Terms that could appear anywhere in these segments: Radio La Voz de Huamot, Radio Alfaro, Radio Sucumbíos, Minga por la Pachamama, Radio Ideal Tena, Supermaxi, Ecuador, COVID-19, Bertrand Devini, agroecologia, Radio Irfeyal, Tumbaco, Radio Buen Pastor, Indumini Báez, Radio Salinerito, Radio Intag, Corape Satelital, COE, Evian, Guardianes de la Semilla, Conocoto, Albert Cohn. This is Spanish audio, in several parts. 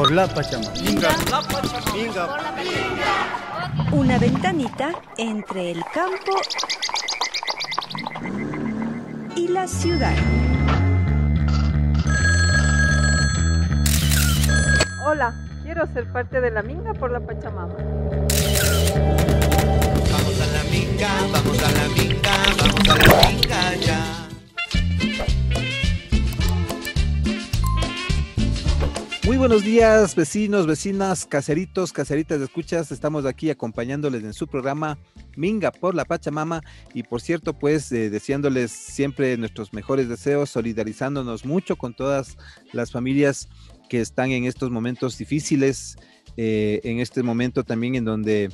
por la Pachamama. Minga por la Pachamama. Una ventanita entre el campo y la ciudad. Hola, quiero ser parte de la Minga por la Pachamama. Vamos a la Minga, vamos a la Minga, vamos a la Minga ya. Muy buenos días, vecinos, vecinas, caseritos, caseritas de escuchas. Estamos aquí acompañándoles en su programa Minga por la Pachamama y, por cierto, pues deseándoles siempre nuestros mejores deseos, solidarizándonos mucho con todas las familias que están en estos momentos difíciles, en este momento también en donde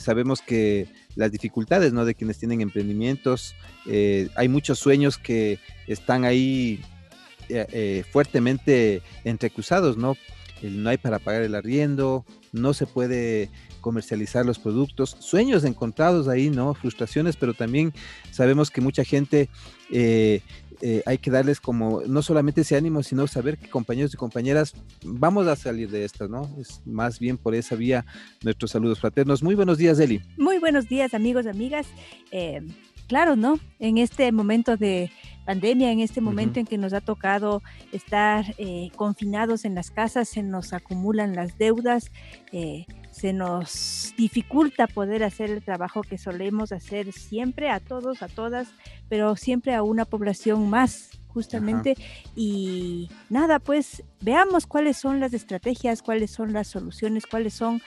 sabemos que las dificultades, ¿no?, de quienes tienen emprendimientos, hay muchos sueños que están ahí fuertemente entrecruzados, ¿no? No hay para pagar el arriendo, no se puede comercializar los productos, sueños encontrados ahí, ¿no? Frustraciones, pero también sabemos que mucha gente hay que darles como no solamente ese ánimo, sino saber que compañeros y compañeras vamos a salir de esto, ¿no? Es más bien por esa vía nuestros saludos fraternos. Muy buenos días, Eli. Muy buenos días, amigos, amigas. Claro, ¿no? En este momento de pandemia, en este momento en que nos ha tocado estar confinados en las casas, se nos acumulan las deudas, se nos dificulta poder hacer el trabajo que solemos hacer siempre, a todos, a todas, pero siempre a una población más, justamente. Ajá. Y nada, pues veamos cuáles son las estrategias, cuáles son las soluciones, cuáles son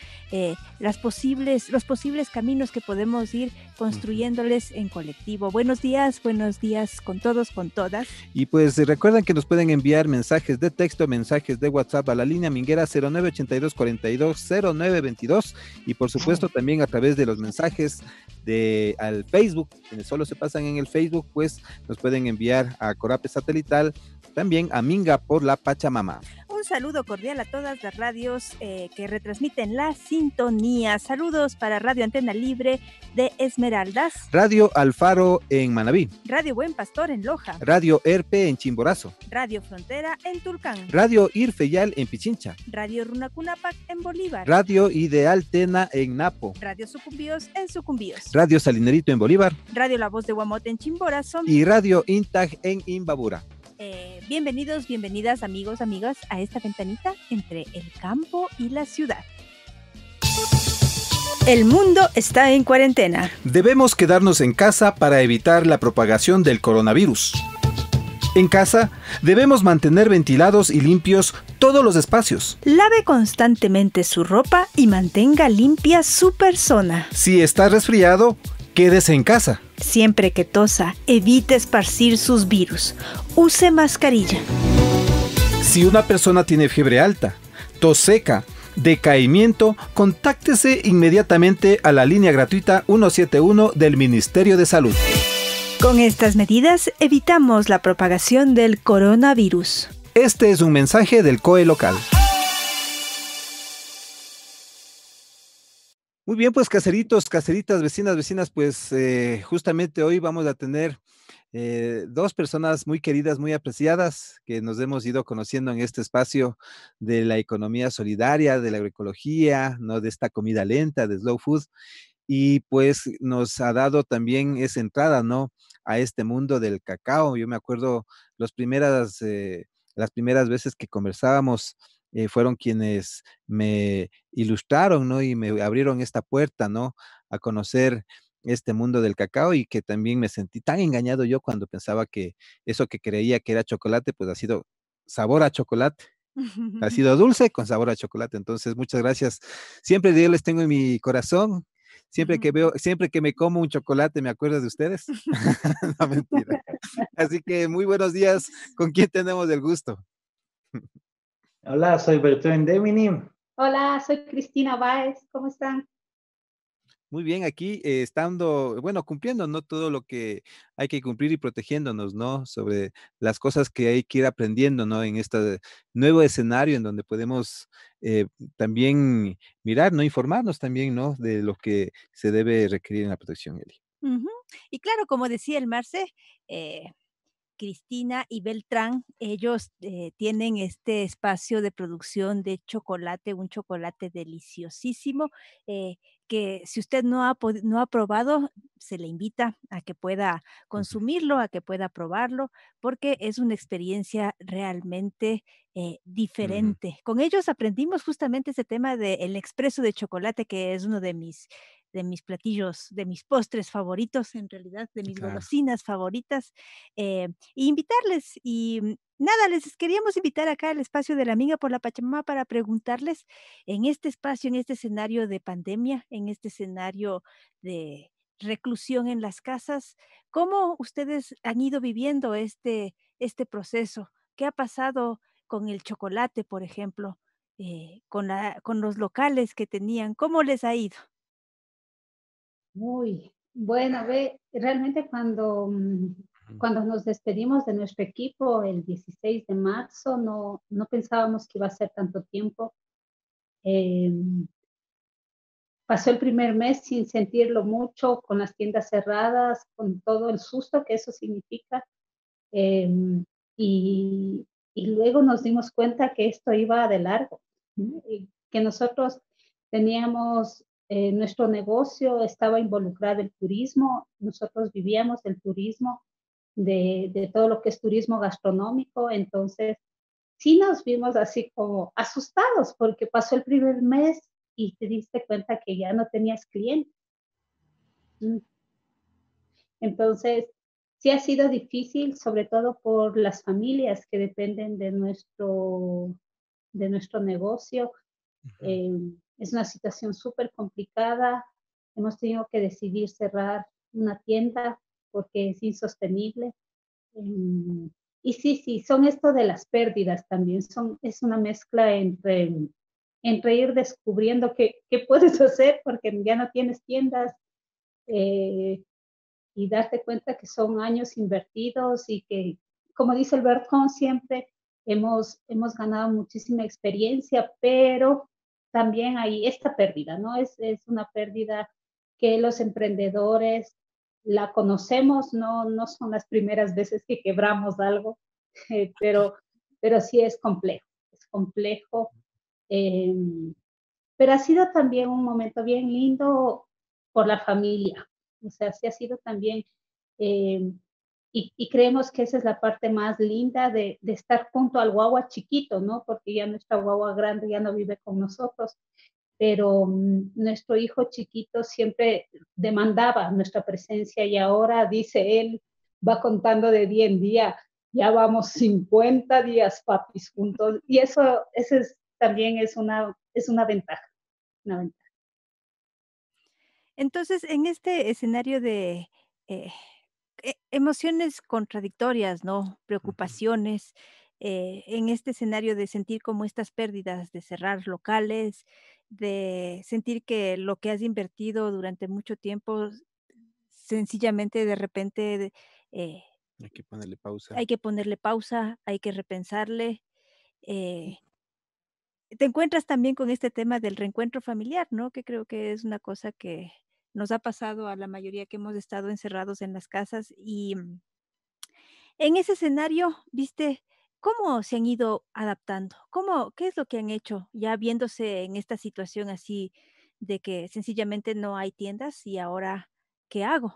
los posibles caminos que podemos ir construyéndoles en colectivo. Buenos días con todos, con todas. Y pues recuerden que nos pueden enviar mensajes de texto, mensajes de WhatsApp a la línea minguera 0982 42 0922, y por supuesto también a través de los mensajes al Facebook, quienes solo se pasan en el Facebook, pues nos pueden enviar a Corape Satelital, también a Minga por la Pachamama. Un saludo cordial a todas las radios que retransmiten la sintonía. Saludos para Radio Antena Libre de Esmeraldas, Radio Alfaro en Manabí, Radio Buen Pastor en Loja, Radio Herpe en Chimborazo, Radio Frontera en Tulcán, Radio Irfeyal en Pichincha, Radio Runacunapac en Bolívar, Radio Ideal Tena en Napo, Radio Sucumbíos en Sucumbíos, Radio Salinerito en Bolívar, Radio La Voz de Huamot en Chimborazo y Radio Intag en Imbabura. Bienvenidos, bienvenidas, amigos, amigas, a esta ventanita entre el campo y la ciudad. El mundo está en cuarentena. Debemos quedarnos en casa para evitar la propagación del coronavirus. En casa, debemos mantener ventilados y limpios todos los espacios. Lave constantemente su ropa y mantenga limpia su persona. Si está resfriado, quédese en casa. Siempre que tosa, evite esparcir sus virus. Use mascarilla. Si una persona tiene fiebre alta, tos seca, decaimiento, contáctese inmediatamente a la línea gratuita 171 del Ministerio de Salud. Con estas medidas evitamos la propagación del coronavirus. Este es un mensaje del COE local. Muy bien, pues caseritos, caseritas, vecinas, vecinas, pues justamente hoy vamos a tener dos personas muy queridas, muy apreciadas, que nos hemos ido conociendo en este espacio de la economía solidaria, de la agroecología, ¿no?, de esta comida lenta, de slow food, y pues nos ha dado también esa entrada, ¿no?, a este mundo del cacao. Yo me acuerdo las primeras veces que conversábamos, fueron quienes me ilustraron, ¿no?, y me abrieron esta puerta, ¿no?, a conocer este mundo del cacao, y que también me sentí tan engañado yo cuando pensaba que eso que creía que era chocolate, pues ha sido sabor a chocolate. Ha sido dulce con sabor a chocolate. Entonces, muchas gracias. Siempre yo les tengo en mi corazón. Siempre que me como un chocolate, me acuerdo de ustedes. No, mentira. Así que muy buenos días. ¿Con quién tenemos el gusto? Hola, soy Bertrand Devini. Hola, soy Cristina Báez. ¿Cómo están? Muy bien, aquí cumpliendo, ¿no?, todo lo que hay que cumplir y protegiéndonos, ¿no?, sobre las cosas que hay que ir aprendiendo, ¿no?, en este nuevo escenario en donde podemos también mirar, ¿no?, informarnos también, ¿no?, de lo que se debe requerir en la protección, Eli. Y claro, como decía el Marce, Cristina y Beltrán. Ellos tienen este espacio de producción de chocolate, un chocolate deliciosísimo, que si usted no ha probado, se le invita a que pueda consumirlo, a que pueda probarlo, porque es una experiencia realmente diferente. Con ellos aprendimos justamente ese tema del expreso de chocolate, que es uno de mis platillos, de mis postres favoritos, en realidad, de mis golosinas favoritas. Y invitarles, y nada, les queríamos invitar acá al espacio de la Minga por la Pachamama para preguntarles, en este espacio, en este escenario de pandemia, en este escenario de reclusión en las casas, ¿cómo ustedes han ido viviendo este proceso? ¿Qué ha pasado con el chocolate, por ejemplo, con los locales que tenían? ¿Cómo les ha ido? Muy bueno, realmente cuando nos despedimos de nuestro equipo el 16 de marzo, no pensábamos que iba a ser tanto tiempo. Pasó el primer mes sin sentirlo mucho, con las tiendas cerradas, con todo el susto que eso significa. Y luego nos dimos cuenta que esto iba de largo, y que nosotros teníamos... nuestro negocio estaba involucrado el turismo, nosotros vivíamos del turismo, de todo lo que es turismo gastronómico, entonces sí nos vimos así como asustados porque pasó el primer mes y te diste cuenta que ya no tenías clientes. Entonces sí ha sido difícil, sobre todo por las familias que dependen de nuestro negocio. Es una situación súper complicada. Hemos tenido que decidir cerrar una tienda porque es insostenible. Y sí, son esto de las pérdidas también. Es una mezcla entre ir descubriendo qué puedes hacer porque ya no tienes tiendas y darte cuenta que son años invertidos y que, como dice Albert Cohn siempre, hemos ganado muchísima experiencia, pero... también hay esta pérdida, ¿no? Es una pérdida que los emprendedores la conocemos, no son las primeras veces que quebramos algo, pero sí es complejo. Pero ha sido también un momento bien lindo por la familia, o sea, sí ha sido también, y creemos que esa es la parte más linda de estar junto al guagua chiquito, ¿no? Porque ya nuestra guagua grande ya no vive con nosotros, pero nuestro hijo chiquito siempre demandaba nuestra presencia y ahora, dice él, va contando de día en día, ya vamos 50 días, papis, juntos. Y eso también es una ventaja, una ventaja. Entonces, en este escenario de... emociones contradictorias, ¿no? Preocupaciones, en este escenario de sentir como estas pérdidas, de cerrar locales, de sentir que lo que has invertido durante mucho tiempo, sencillamente de repente... hay que ponerle pausa. Hay que ponerle pausa, hay que repensarle. Te encuentras también con este tema del reencuentro familiar, ¿no? Que creo que es una cosa que... nos ha pasado a la mayoría que hemos estado encerrados en las casas. Y en ese escenario, ¿viste cómo se han ido adaptando? ¿Qué es lo que han hecho ya viéndose en esta situación así de que sencillamente no hay tiendas y ahora qué hago?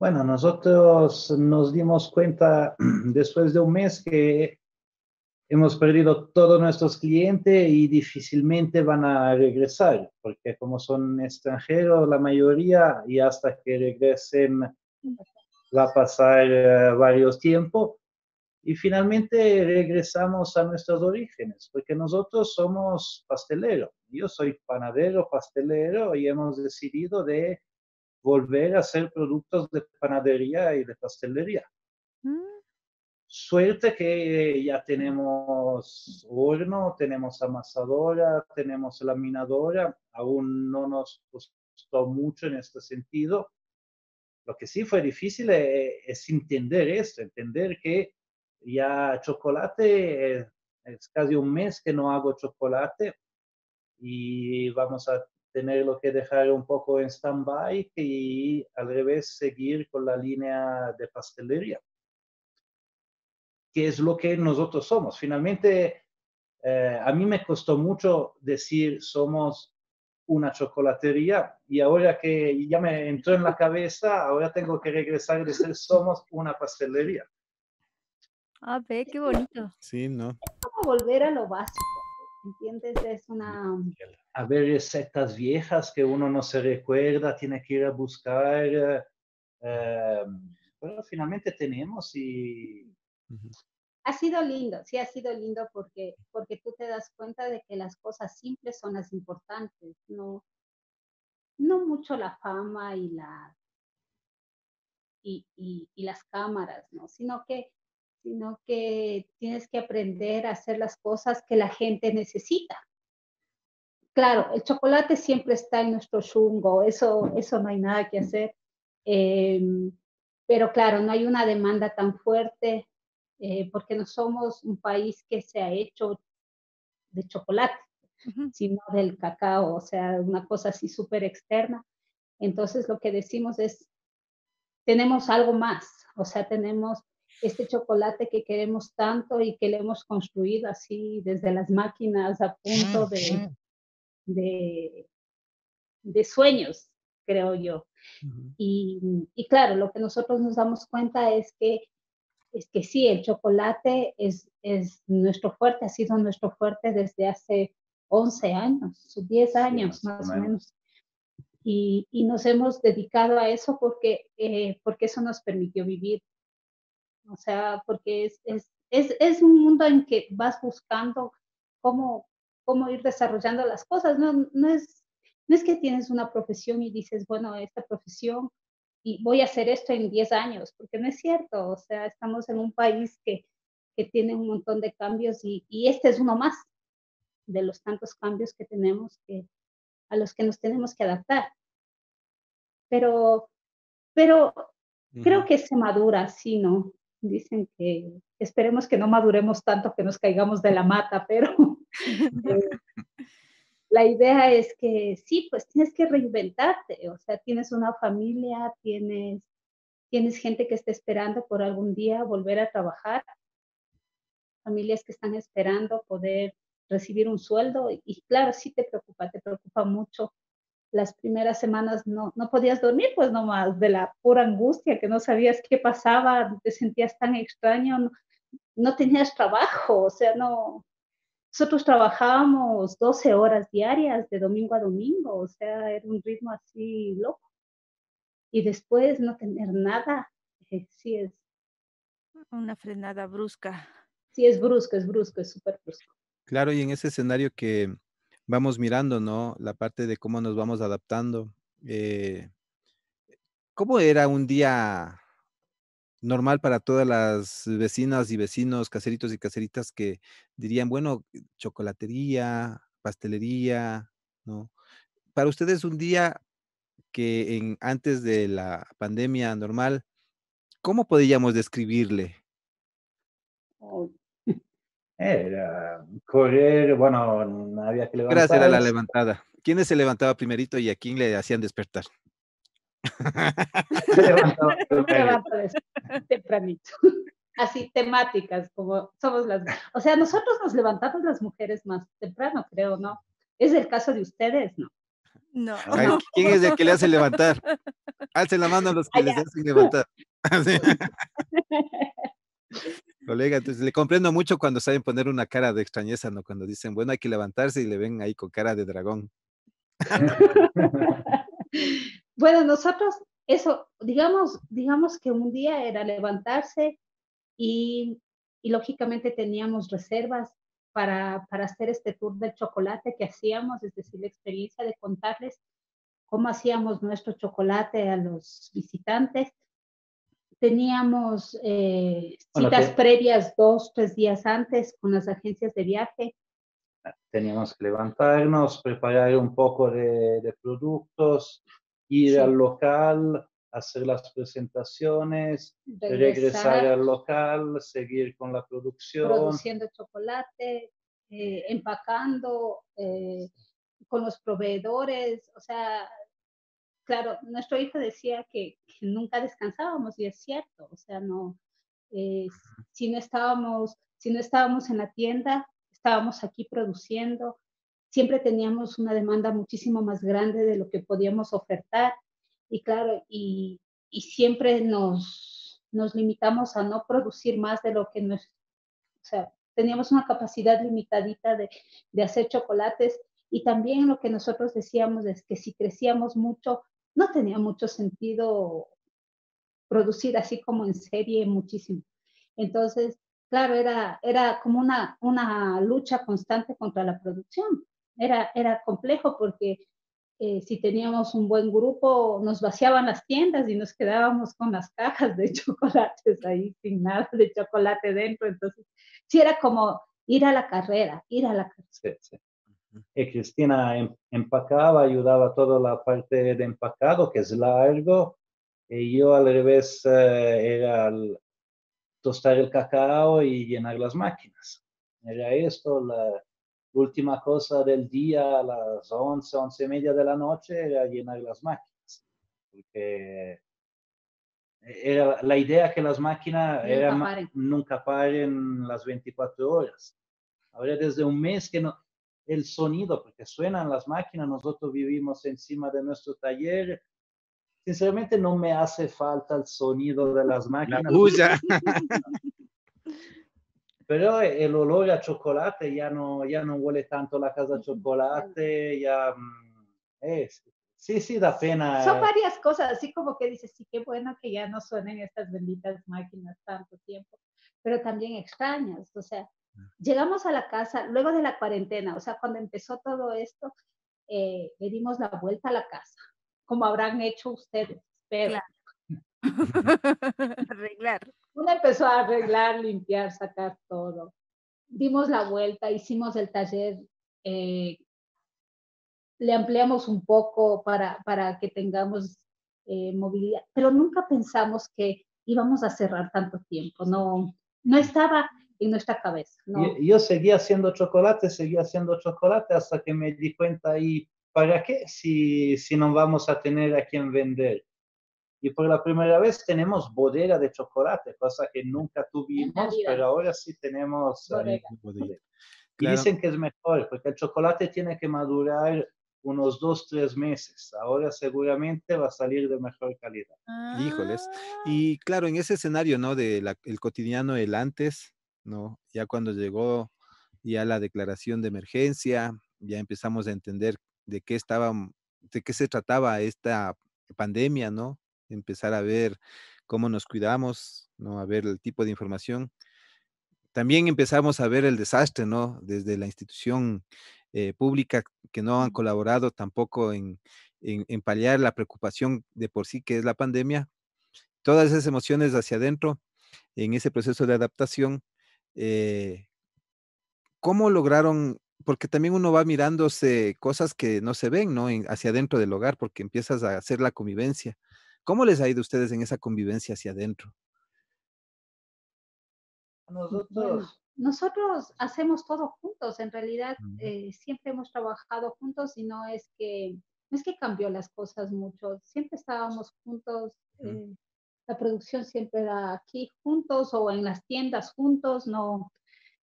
Bueno, nosotros nos dimos cuenta después de un mes que hemos perdido todos nuestros clientes y difícilmente van a regresar, porque como son extranjeros la mayoría, y hasta que regresen va a pasar varios tiempos. Y finalmente regresamos a nuestros orígenes, porque nosotros somos pasteleros. Yo soy panadero, pastelero, y hemos decidido de volver a hacer productos de panadería y de pastelería. Suerte que ya tenemos horno, tenemos amasadora, tenemos laminadora. Aún no nos costó mucho en este sentido. Lo que sí fue difícil es entender esto, entender que ya chocolate, es casi un mes que no hago chocolate y vamos a tenerlo que dejar un poco en stand-by y al revés seguir con la línea de pastelería. que es lo que nosotros somos. Finalmente, a mí me costó mucho decir somos una chocolatería, y ahora que ya me entró en la cabeza, ahora tengo que regresar y decir somos una pastelería. Ah, ve, qué bonito. Sí, ¿no? Es como volver a lo básico, ¿entiendes? Es una... A ver, recetas viejas que uno no se recuerda, tiene que ir a buscar, pero finalmente tenemos y... Ha sido lindo, sí ha sido lindo porque tú te das cuenta de que las cosas simples son las importantes, no mucho la fama y, las cámaras, ¿no? Sino que tienes que aprender a hacer las cosas que la gente necesita. Claro, el chocolate siempre está en nuestro chungo, eso no hay nada que hacer, pero claro, no hay una demanda tan fuerte. Porque no somos un país que se ha hecho de chocolate, sino del cacao, o sea, una cosa así súper externa. Entonces lo que decimos es, tenemos algo más, o sea, tenemos este chocolate que queremos tanto y que le hemos construido así desde las máquinas a punto de sueños, creo yo. Y claro, lo que nosotros nos damos cuenta es que sí, el chocolate es nuestro fuerte, ha sido nuestro fuerte desde hace 11 años, 10 años sí, más o menos. Y nos hemos dedicado a eso porque eso nos permitió vivir. O sea, porque es un mundo en que vas buscando cómo ir desarrollando las cosas. No es que tienes una profesión y dices, bueno, esta profesión, y voy a hacer esto en 10 años, porque no es cierto, o sea, estamos en un país que tiene un montón de cambios y este es uno más de los tantos cambios que tenemos, a los que nos tenemos que adaptar. Pero creo que se madura así, ¿no? Dicen que esperemos que no maduremos tanto que nos caigamos de la mata, pero la idea es que sí, pues tienes que reinventarte, o sea, tienes una familia, tienes gente que está esperando por algún día volver a trabajar, familias que están esperando poder recibir un sueldo y claro, sí te preocupa mucho. Las primeras semanas no podías dormir, pues nomás de la pura angustia, que no sabías qué pasaba, te sentías tan extraño, no tenías trabajo, o sea, no... Nosotros trabajábamos 12 horas diarias de domingo a domingo, o sea, era un ritmo así loco. Y después no tener nada, sí es... Una frenada brusca. Sí, es brusco, es súper brusco. Claro, y en ese escenario que vamos mirando, ¿no? La parte de cómo nos vamos adaptando. ¿Cómo era un día normal para todas las vecinas y vecinos, caseritos y caseritas que dirían, bueno, chocolatería, pastelería, ¿no? Para ustedes un día que antes de la pandemia normal, ¿cómo podríamos describirle? Era correr, bueno, no había que levantar. Gracias, era la levantada. ¿Quiénes se levantaba primerito y a quién le hacían despertar? Tempranito. Así temáticas como somos las, o sea, nosotros nos levantamos las mujeres más temprano, creo, ¿no? ¿Es el caso de ustedes, no? No. Ay, ¿quién es el que le hace levantar? Alcen la mano a los que les hacen levantar. Colega, entonces le comprendo mucho cuando saben poner una cara de extrañeza, ¿no? Cuando dicen, bueno, hay que levantarse y le ven ahí con cara de dragón. Bueno, nosotros, eso, digamos que un día era levantarse y lógicamente teníamos reservas para hacer este tour del chocolate que hacíamos, es decir, la experiencia de contarles cómo hacíamos nuestro chocolate a los visitantes. Teníamos citas previas 2, 3 días antes con las agencias de viaje. Teníamos que levantarnos, preparar un poco de productos, ir sí. al local, hacer las presentaciones, regresar al local, seguir con la producción. Produciendo chocolate, empacando, con los proveedores. O sea, claro, nuestro hijo decía que nunca descansábamos y es cierto. O sea, no, Si no estábamos en la tienda, estábamos aquí produciendo. Siempre teníamos una demanda muchísimo más grande de lo que podíamos ofertar. Y claro, y siempre nos limitamos a no producir más de lo que nos... O sea, teníamos una capacidad limitadita de hacer chocolates. Y también lo que nosotros decíamos es que si crecíamos mucho, no tenía mucho sentido producir así como en serie muchísimo. Entonces, claro, era como una lucha constante contra la producción. Era complejo porque si teníamos un buen grupo, nos vaciaban las tiendas y nos quedábamos con las cajas de chocolates ahí, sin nada de chocolate dentro. Entonces, sí era como ir a la carrera. Sí. Y Cristina empacaba, ayudaba toda la parte de empacado, que es largo, y yo al revés era tostar el cacao y llenar las máquinas. Era esto, la última cosa del día, a las 11, 11 y media de la noche, era llenar las máquinas. Porque era la idea que las máquinas nunca paren las 24 horas. Ahora desde un mes que no... El sonido, porque suenan las máquinas, nosotros vivimos encima de nuestro taller. Sinceramente no me hace falta el sonido de las máquinas. La bulla. Pero el olor a chocolate, ya no huele tanto la casa de chocolate, ya... Sí, da pena. Son varias cosas, así como que dices, sí, qué bueno que ya no suenen estas benditas máquinas tanto tiempo, pero también extrañas, o sea, llegamos a la casa luego de la cuarentena, o sea, cuando empezó todo esto, le dimos la vuelta a la casa, como habrán hecho ustedes, pero arreglar. Uno empezó a arreglar, limpiar, sacar todo. Dimos la vuelta, hicimos el taller, le ampliamos un poco para que tengamos movilidad, pero nunca pensamos que íbamos a cerrar tanto tiempo, no estaba en nuestra cabeza, ¿no? Yo seguía haciendo chocolate hasta que me di cuenta, ¿y para qué? Si no vamos a tener a quién vender. Y por la primera vez tenemos bodega de chocolate, cosa que nunca tuvimos, pero ahora sí tenemos bodega. Claro. Y dicen que es mejor, porque el chocolate tiene que madurar unos 2-3 meses. Ahora seguramente va a salir de mejor calidad. Híjoles. Y claro, en ese escenario, ¿no? El cotidiano, el antes... ¿no? Ya cuando llegó ya la declaración de emergencia, ya empezamos a entender de qué se trataba esta pandemia, ¿no? Empezar a ver cómo nos cuidamos, ¿no? A ver el tipo de información. También empezamos a ver el desastre, ¿no? Desde la institución pública, que no han colaborado tampoco en paliar la preocupación de por sí que es la pandemia. Todas esas emociones hacia adentro, en ese proceso de adaptación, ¿cómo lograron? Porque también uno va mirándose cosas que no se ven, ¿no? Hacia adentro del hogar, porque empiezas a hacer la convivencia. ¿Cómo les ha ido a ustedes en esa convivencia hacia adentro? Nosotros hacemos todo juntos, en realidad siempre hemos trabajado juntos y no es que cambió las cosas mucho, siempre estábamos juntos. La producción siempre era aquí juntos o en las tiendas juntos, no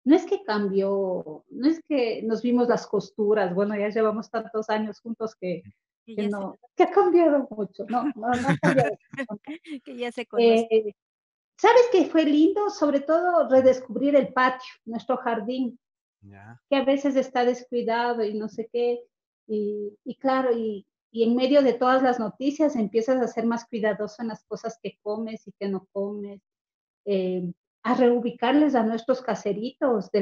es que cambió, no es que nos vimos las costuras, bueno, ya llevamos tantos años juntos que no, que ha cambiado mucho, no ha cambiado mucho. Que ya se conoce. ¿Sabes qué fue lindo? Sobre todo redescubrir el patio, nuestro jardín, que a veces está descuidado y no sé qué, y claro, y en medio de todas las noticias empiezas a ser más cuidadoso en las cosas que comes y que no comes, a reubicarles a nuestros caseritos de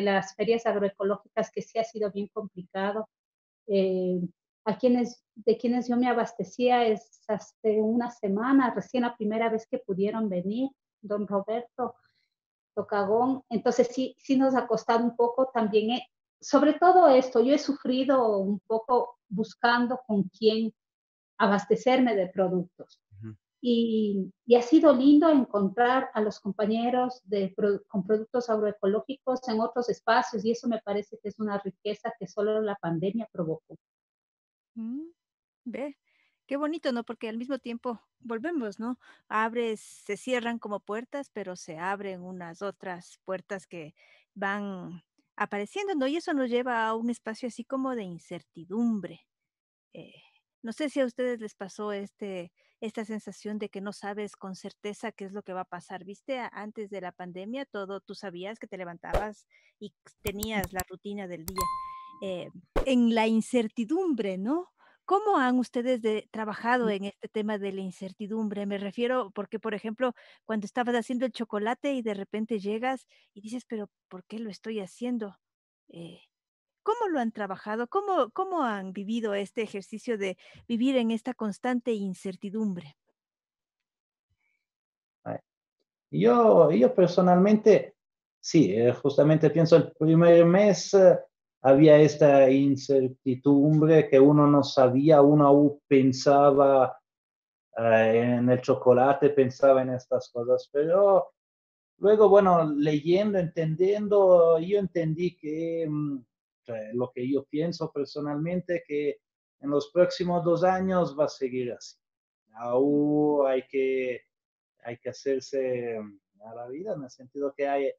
las ferias agroecológicas, que sí ha sido bien complicado. De quienes yo me abastecía es hace una semana, recién la primera vez que pudieron venir, don Roberto Tocagón. Entonces sí nos ha costado un poco también, sobre todo esto, yo he sufrido un poco buscando con quién abastecerme de productos. Y ha sido lindo encontrar a los compañeros con productos agroecológicos en otros espacios, y eso me parece que es una riqueza que solo la pandemia provocó. ¿Ve? Qué bonito, ¿no? Porque al mismo tiempo volvemos, ¿no? Abres, se cierran como puertas, pero se abren unas otras puertas que van apareciendo, ¿no? Y eso nos lleva a un espacio así como de incertidumbre. No sé si a ustedes les pasó esta sensación de que no sabes con certeza qué es lo que va a pasar. ¿Viste? Antes de la pandemia, todo tú sabías que te levantabas y tenías la rutina del día. En la incertidumbre, ¿no? ¿Cómo han ustedes trabajado en este tema de la incertidumbre? Me refiero porque, por ejemplo, cuando estabas haciendo el chocolate y de repente llegas y dices, pero ¿por qué lo estoy haciendo? ¿Cómo lo han trabajado? ¿Cómo han vivido este ejercicio de vivir en esta constante incertidumbre? Yo personalmente, sí, justamente pienso el primer mes... Había esta incertidumbre que uno no sabía, uno aún pensaba en el chocolate, pensaba en estas cosas, pero luego, bueno, leyendo, entendiendo, yo entendí que, lo que yo pienso personalmente, que en los próximos 2 años va a seguir así. Aún hay que hacerse a la vida, en el sentido que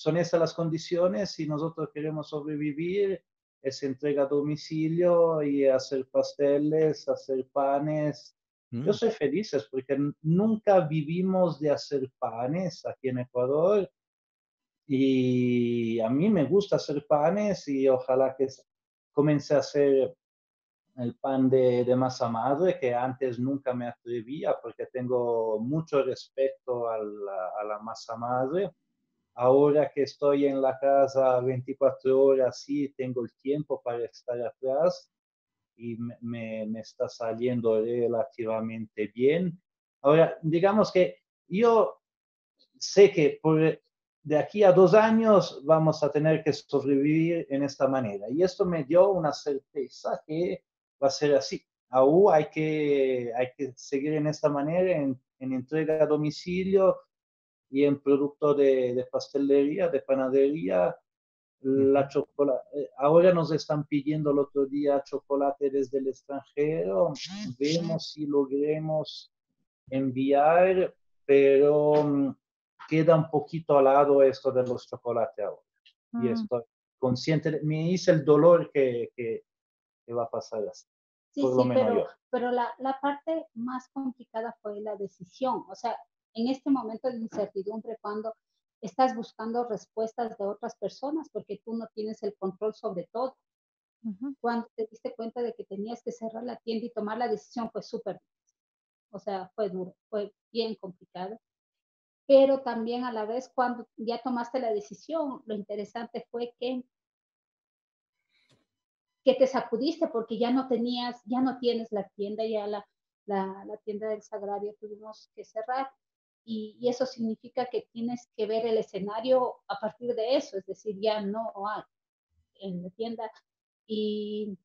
son estas las condiciones, si nosotros queremos sobrevivir, es entrega a domicilio y hacer pasteles, hacer panes. Yo soy feliz porque nunca vivimos de hacer panes aquí en Ecuador y a mí me gusta hacer panes y ojalá que comience a hacer el pan de masa madre, que antes nunca me atrevía porque tengo mucho respeto a la masa madre. Ahora que estoy en la casa 24 horas, sí, tengo el tiempo para estar atrás y me está saliendo relativamente bien. Ahora, digamos que yo sé que de aquí a 2 años vamos a tener que sobrevivir en esta manera. Y esto me dio una certeza que va a ser así. Aún hay que seguir en esta manera, en entrega a domicilio, y en producto de pastelería, de panadería, la chocolate. Ahora nos están pidiendo el otro día chocolate desde el extranjero. Vemos si logremos enviar, pero queda un poquito al lado esto de los chocolates ahora. Y estoy consciente, me hice el dolor que va a pasar así. Sí, por lo menos pero la parte más complicada fue la decisión, o sea, en este momento de incertidumbre, cuando estás buscando respuestas de otras personas, porque tú no tienes el control sobre todo. Cuando te diste cuenta de que tenías que cerrar la tienda y tomar la decisión, fue súper difícil. O sea, fue duro, fue bien complicado. Pero también a la vez, cuando ya tomaste la decisión, lo interesante fue que te sacudiste, porque ya no tienes la tienda, ya la tienda del Sagrario tuvimos que cerrar. Y eso significa que tienes que ver el escenario a partir de eso, es decir, ya no hay en la tienda. Y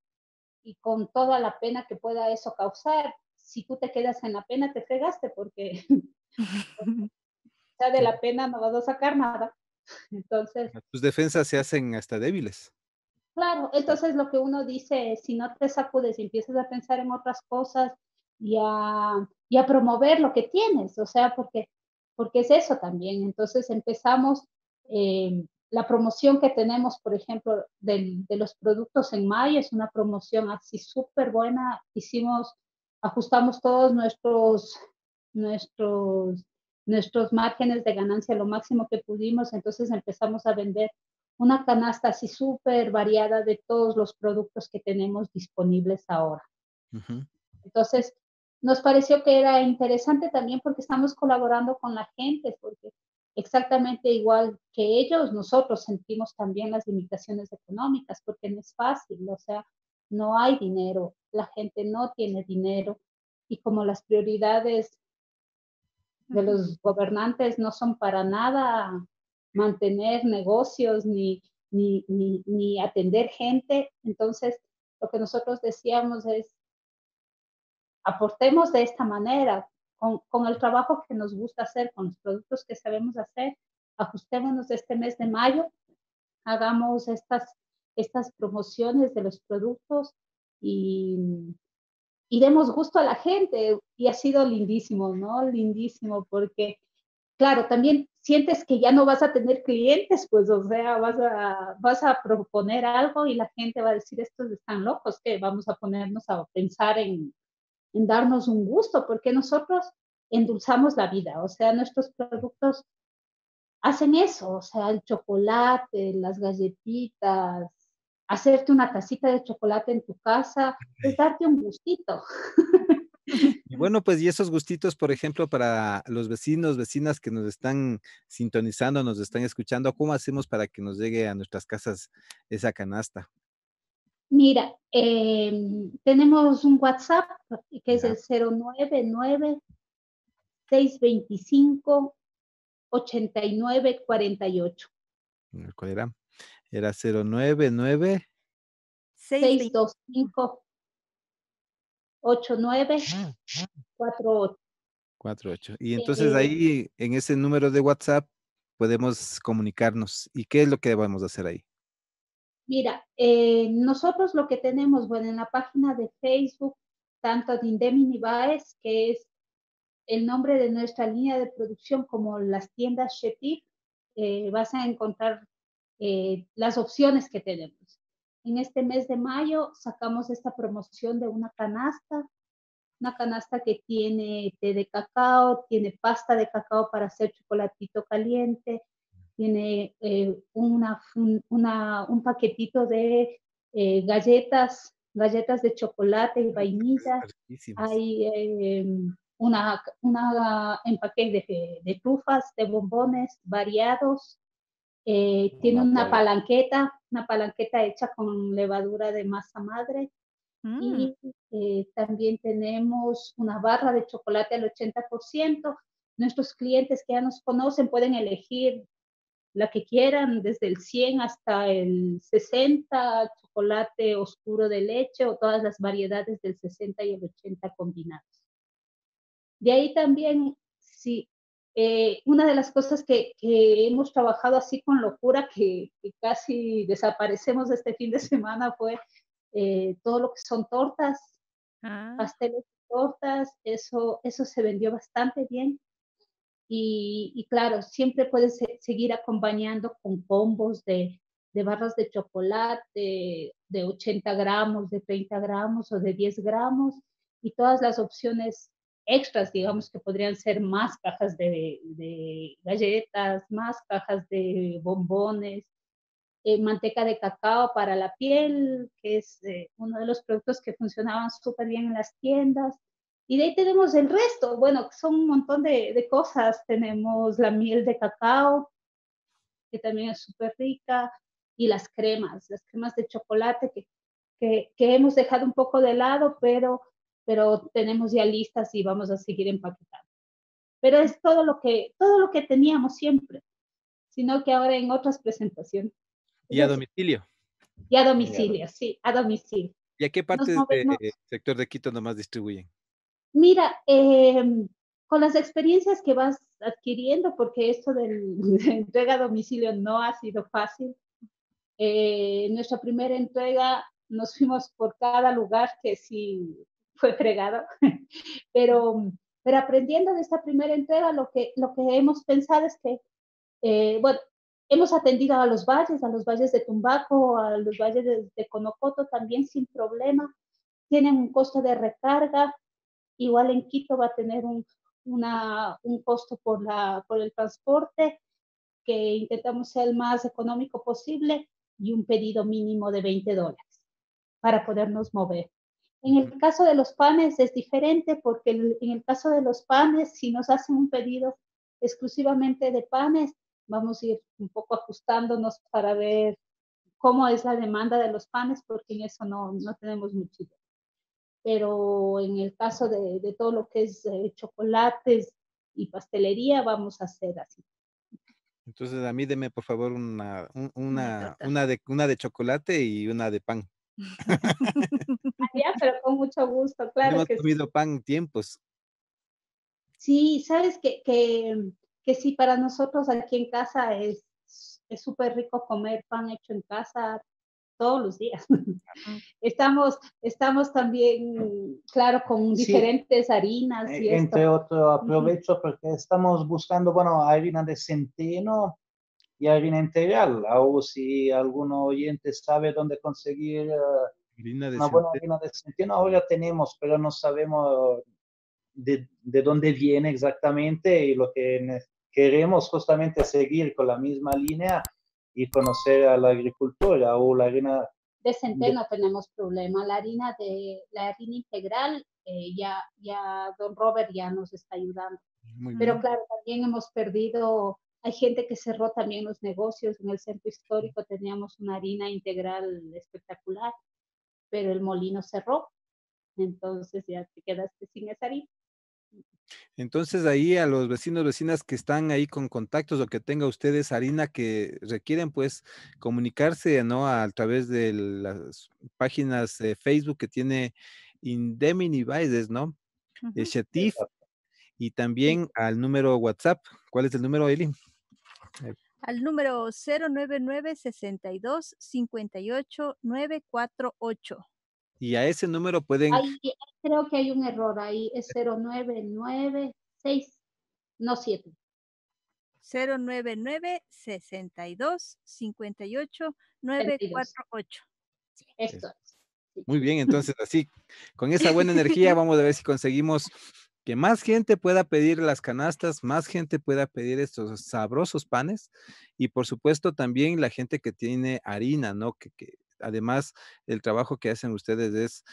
con toda la pena que pueda eso causar, si tú te quedas en la pena, te fregaste, porque de la pena no vas a sacar nada. Entonces, tus defensas se hacen hasta débiles. Claro, entonces lo que uno dice es, si no te sacudes y empiezas a pensar en otras cosas, y a promover lo que tienes, o sea, porque es eso también. Entonces empezamos la promoción que tenemos, por ejemplo, de los productos en mayo, es una promoción así súper buena. Ajustamos todos nuestros márgenes de ganancia lo máximo que pudimos, entonces empezamos a vender una canasta así súper variada de todos los productos que tenemos disponibles ahora. Entonces, nos pareció que era interesante también porque estamos colaborando con la gente, porque exactamente igual que ellos, nosotros sentimos también las limitaciones económicas, porque no es fácil, o sea, no hay dinero, la gente no tiene dinero, y como las prioridades de los gobernantes no son para nada mantener negocios ni atender gente, entonces lo que nosotros decíamos es, aportemos de esta manera, con el trabajo que nos gusta hacer, con los productos que sabemos hacer, ajustémonos este mes de mayo, hagamos estas promociones de los productos y demos gusto a la gente, y ha sido lindísimo, ¿no? Lindísimo, porque, claro, también sientes que ya no vas a tener clientes, pues, o sea, vas a proponer algo y la gente va a decir, estos están locos, que vamos a ponernos a pensar en darnos un gusto, porque nosotros endulzamos la vida, o sea, nuestros productos hacen eso, o sea, el chocolate, las galletitas, hacerte una tacita de chocolate en tu casa, es darte un gustito. Y bueno, pues, y esos gustitos, por ejemplo, para los vecinos, vecinas que nos están sintonizando, nos están escuchando, ¿cómo hacemos para que nos llegue a nuestras casas esa canasta? Mira, tenemos un WhatsApp que es el 099-625-8948. ¿Cuál era? Era 099-625-8948. 48. Y entonces ahí, en ese número de WhatsApp, podemos comunicarnos. ¿Y qué es lo que debemos hacer ahí? Mira, nosotros lo que tenemos, bueno, en la página de Facebook, tanto de Indumini Báez, que es el nombre de nuestra línea de producción, como las tiendas Chetip, vas a encontrar las opciones que tenemos. En este mes de mayo sacamos esta promoción de una canasta que tiene té de cacao, tiene pasta de cacao para hacer chocolatito caliente, tiene un paquetito de galletas de chocolate y vainilla, hay una empaque de trufas, de bombones variados. Tiene una palanqueta hecha con levadura de masa madre. Y también tenemos una barra de chocolate al 80%. Nuestros clientes que ya nos conocen pueden elegir la que quieran, desde el 100 hasta el 60, chocolate oscuro de leche o todas las variedades del 60 y el 80 combinados. De ahí también, sí. Una de las cosas que hemos trabajado así con locura, que casi desaparecemos este fin de semana, fue todo lo que son tortas, pasteles y tortas. Eso se vendió bastante bien. Y claro, siempre puedes seguir acompañando con combos de barras de chocolate de 80 gramos, de 30 gramos o de 10 gramos y todas las opciones extras, digamos, que podrían ser más cajas de galletas, más cajas de bombones, manteca de cacao para la piel, que es uno de los productos que funcionaban súper bien en las tiendas. Y de ahí tenemos el resto, bueno, son un montón de cosas. Tenemos la miel de cacao, que también es súper rica, y las cremas de chocolate que hemos dejado un poco de lado, pero tenemos ya listas y vamos a seguir empaquetando. Pero es todo lo que teníamos siempre, sino que ahora en otras presentaciones. ¿Y a domicilio? Y a domicilio, sí, a domicilio. ¿Y a qué parte del sector de Quito nomás distribuyen? Mira, con las experiencias que vas adquiriendo, porque esto de entrega a domicilio no ha sido fácil. Nuestra primera entrega nos fuimos por cada lugar que sí... fue fregado, pero aprendiendo de esta primera entrega, lo que hemos pensado es que, bueno, hemos atendido a los valles de Tumbaco, a los valles de Conocoto también sin problema. Tienen un costo de recarga, igual en Quito va a tener un costo por el transporte, que intentamos ser el más económico posible, y un pedido mínimo de $20 para podernos mover. En el caso de los panes es diferente, porque en el caso de los panes, si nos hacen un pedido exclusivamente de panes, vamos a ir un poco ajustándonos para ver cómo es la demanda de los panes, porque en eso no tenemos mucho idea. Pero en el caso de todo lo que es chocolates y pastelería, vamos a hacer así. Entonces, a mí deme por favor una de chocolate y una de pan. Ya, pero con mucho gusto, claro. No que he comido pan en tiempos. Sí, sabes que sí, para nosotros aquí en casa es súper rico comer pan hecho en casa, todos los días. Estamos también, claro, con diferentes harinas y entre otros. Aprovecho porque estamos buscando, bueno, harina de centeno y harina integral. O si algún oyente sabe dónde conseguir una buena harina de centeno, ahora tenemos, pero no sabemos de dónde viene exactamente, y lo que queremos justamente es seguir con la misma línea y conocer a la agricultura. O la harina de centeno tenemos problema, la harina integral ya don Robert ya nos está ayudando, pero claro, también hemos perdido, hay gente que cerró también los negocios. En el centro histórico teníamos una harina integral espectacular, pero el molino cerró, entonces ya te quedaste sin esa harina. Entonces ahí a los vecinos, vecinas que están ahí con contactos o que tenga ustedes harina que requieren, pues comunicarse, ¿no? A través de las páginas de Facebook que tiene Indumini Báez, ¿no? Chetip, y también al número WhatsApp. ¿Cuál es el número, Eli? Al número 099-62-58-948. Y a ese número pueden... creo que hay un error ahí, es 0996, no 7. 099-62-58-948. Esto es. Muy bien, entonces así, con esa buena energía vamos a ver si conseguimos que más gente pueda pedir las canastas, más gente pueda pedir estos sabrosos panes, y por supuesto también la gente que tiene harina, ¿no? Que además, el trabajo que hacen ustedes es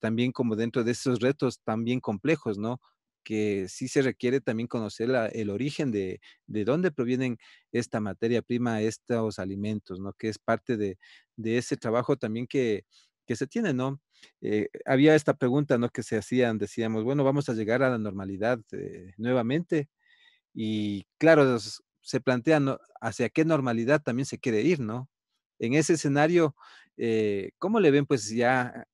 también como dentro de esos retos también complejos, ¿no? Que sí se requiere también conocer el origen de dónde provienen esta materia prima, estos alimentos, ¿no? Que es parte de ese trabajo también que se tiene, ¿no? Había esta pregunta, ¿no? Que se hacían, decíamos, bueno, vamos a llegar a la normalidad nuevamente. Y claro, se plantean, ¿no? Hacia qué normalidad también se quiere ir, ¿no? En ese escenario, ¿cómo le ven? Pues ya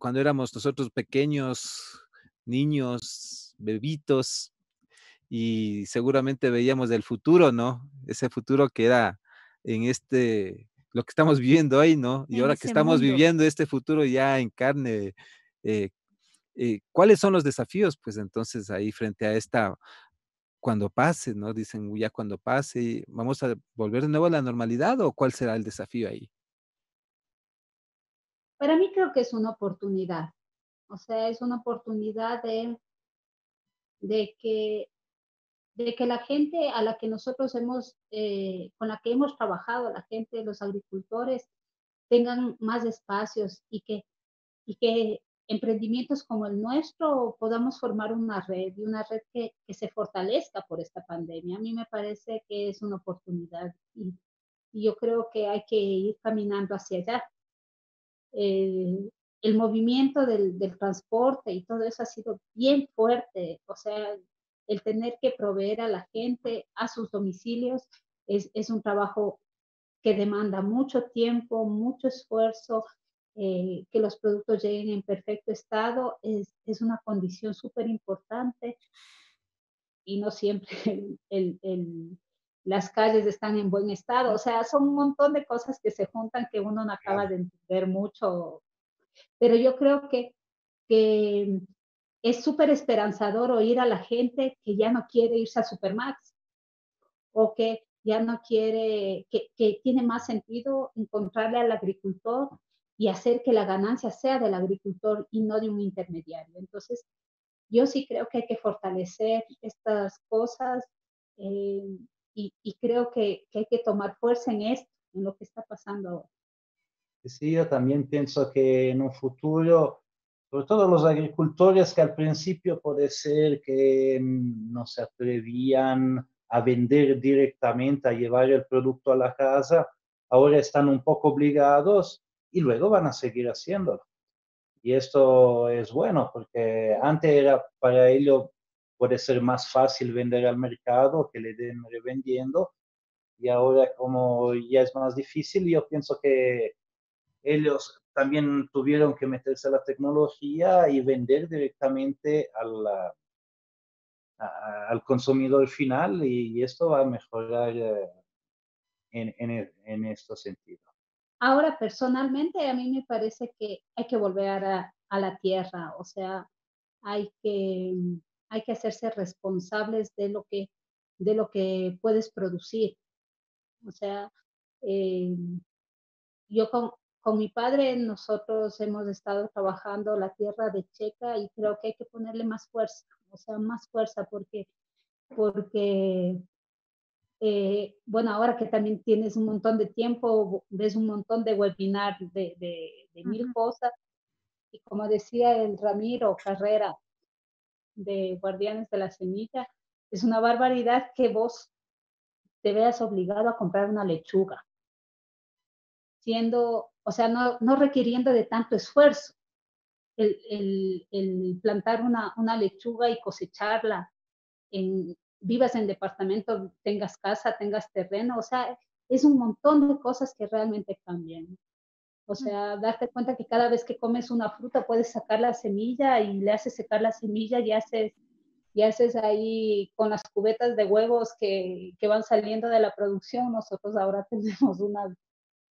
cuando éramos nosotros pequeños, niños, bebitos, y seguramente veíamos el futuro, ¿no? Ese futuro que era en lo que estamos viviendo hoy, ¿no? Y ahora que estamos viviendo este futuro ya en carne, ¿cuáles son los desafíos? Pues entonces ahí frente a esta, cuando pase, ¿no? Dicen, ya cuando pase, ¿vamos a volver de nuevo a la normalidad o cuál será el desafío ahí? Para mí creo que es una oportunidad. O sea, es una oportunidad de que la gente a la que nosotros con la que hemos trabajado, la gente, los agricultores, tengan más espacios y que emprendimientos como el nuestro podamos formar una red que se fortalezca por esta pandemia. A mí me parece que es una oportunidad y yo creo que hay que ir caminando hacia allá. El movimiento del transporte y todo eso ha sido bien fuerte, o sea, el tener que proveer a la gente a sus domicilios es un trabajo que demanda mucho tiempo, mucho esfuerzo. Que los productos lleguen en perfecto estado es una condición súper importante, y no siempre las calles están en buen estado. O sea, son un montón de cosas que se juntan que uno no acaba de entender mucho, pero yo creo que es súper esperanzador oír a la gente que ya no quiere irse a Supermax, o que ya no quiere, que tiene más sentido encontrarle al agricultor y hacer que la ganancia sea del agricultor y no de un intermediario. Entonces, yo sí creo que hay que fortalecer estas cosas y creo que hay que tomar fuerza en esto, en lo que está pasando ahora. Sí, yo también pienso que en un futuro, sobre todo los agricultores que al principio puede ser que no se atrevían a vender directamente, a llevar el producto a la casa, ahora están un poco obligados, y luego van a seguir haciéndolo. Y esto es bueno, porque antes era para ello, puede ser más fácil vender al mercado, que le den revendiendo, y ahora como ya es más difícil, yo pienso que ellos también tuvieron que meterse a la tecnología y vender directamente al consumidor final, y esto va a mejorar en este sentido. Ahora, personalmente, a mí me parece que hay que volver a la tierra, o sea, hay que hacerse responsables de lo que puedes producir. O sea, yo con mi padre, nosotros hemos estado trabajando la tierra de Checa y creo que hay que ponerle más fuerza, o sea, más fuerza, porque bueno, ahora que también tienes un montón de tiempo, ves un montón de webinars de mil cosas, y como decía el Ramiro Carrera de Guardianes de la Semilla, es una barbaridad que vos te veas obligado a comprar una lechuga, siendo, o sea, no requiriendo de tanto esfuerzo el plantar una lechuga y cosecharla, vivas en departamento, tengas casa, tengas terreno, o sea, es un montón de cosas que realmente cambian. O sea, darte cuenta que cada vez que comes una fruta puedes sacar la semilla y le haces secar la semilla y haces ahí con las cubetas de huevos que van saliendo de la producción. Nosotros ahora tenemos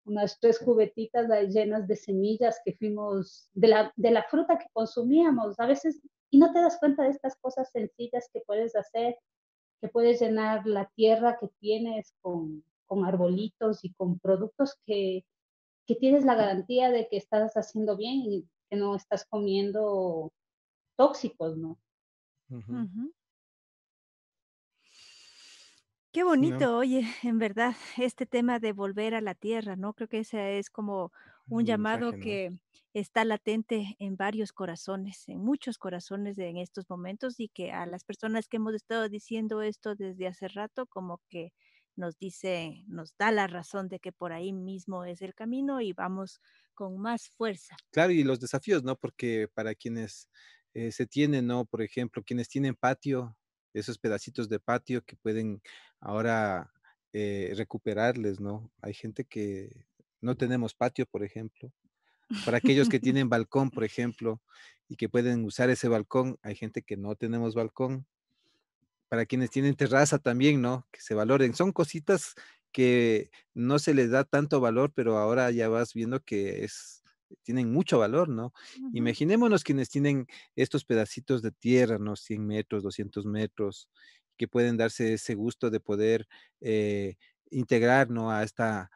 unas 3 cubetitas llenas de semillas que fuimos, de la fruta que consumíamos a veces, y no te das cuenta de estas cosas sencillas que puedes hacer, que puedes llenar la tierra que tienes con arbolitos y con productos que tienes la garantía de que estás haciendo bien y que no estás comiendo tóxicos, ¿no? Uh-huh. Uh-huh. Qué bonito, no. Oye, en verdad, este tema de volver a la tierra, ¿no? Creo que ese es como un llamado mensaje, ¿no?, que está latente en varios corazones, en muchos corazones en estos momentos, y que a las personas que hemos estado diciendo esto desde hace rato, como que nos dice, nos da la razón de que por ahí mismo es el camino y vamos con más fuerza. Claro, y los desafíos, ¿no? Porque para quienes se tienen, ¿no? Por ejemplo, quienes tienen patio, esos pedacitos de patio que pueden ahora recuperarles, ¿no? Hay gente que no tenemos patio, por ejemplo. Para aquellos que tienen balcón, por ejemplo, y que pueden usar ese balcón, hay gente que no tenemos balcón. Para quienes tienen terraza también, ¿no? Que se valoren. Son cositas que no se les da tanto valor, pero ahora ya vas viendo que tienen mucho valor, ¿no? Uh-huh. Imaginémonos quienes tienen estos pedacitos de tierra, ¿no? 100 metros, 200 metros, que pueden darse ese gusto de poder integrar, ¿no? A esta,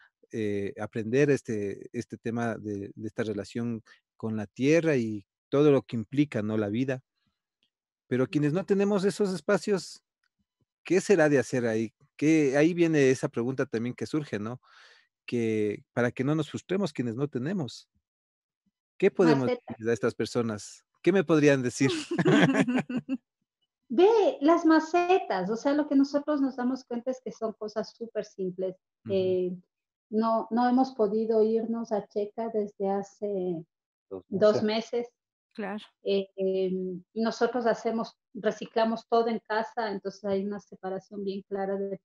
aprender este tema de esta relación con la tierra y todo lo que implica, ¿no? La vida. Pero quienes no tenemos esos espacios, ¿qué será de hacer ahí? Que ahí viene esa pregunta también que surge, ¿no? Que para que no nos frustremos quienes no tenemos. ¿Qué podemos decir a estas personas? ¿Qué me podrían decir? Ve, las macetas, o sea, lo que nosotros nos damos cuenta es que son cosas súper simples. Uh-huh. No hemos podido irnos a Checa desde hace 2 meses. Claro. Nosotros reciclamos todo en casa, entonces hay una separación bien clara de